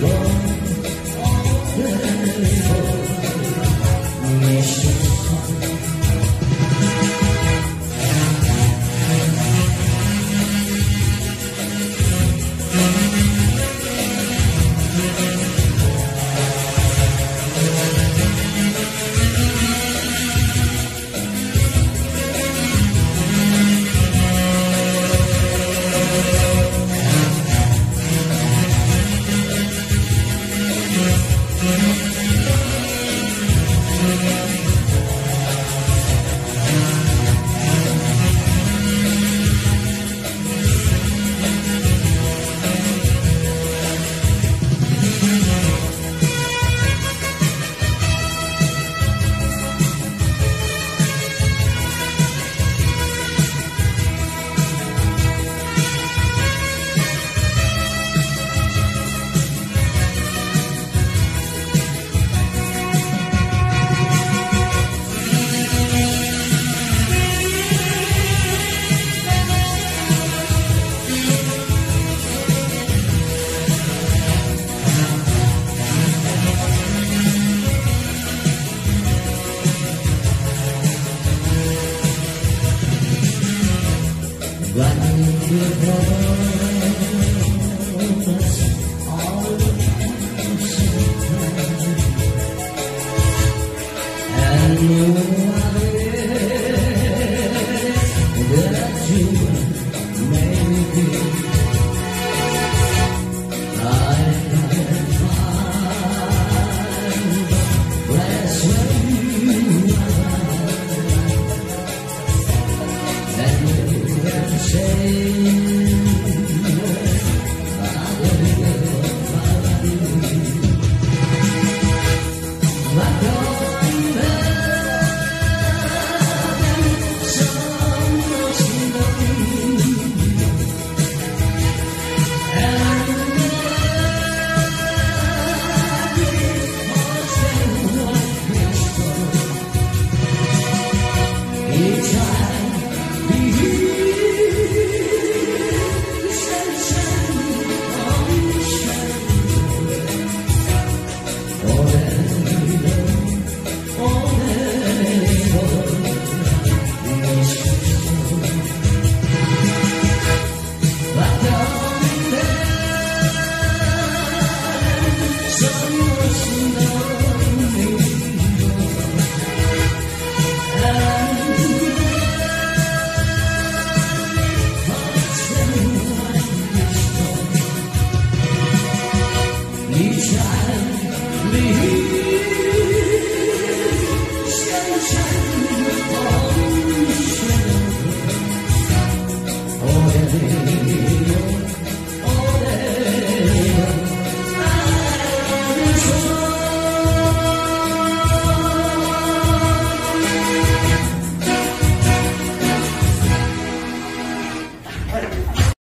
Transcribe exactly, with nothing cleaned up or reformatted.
Oh,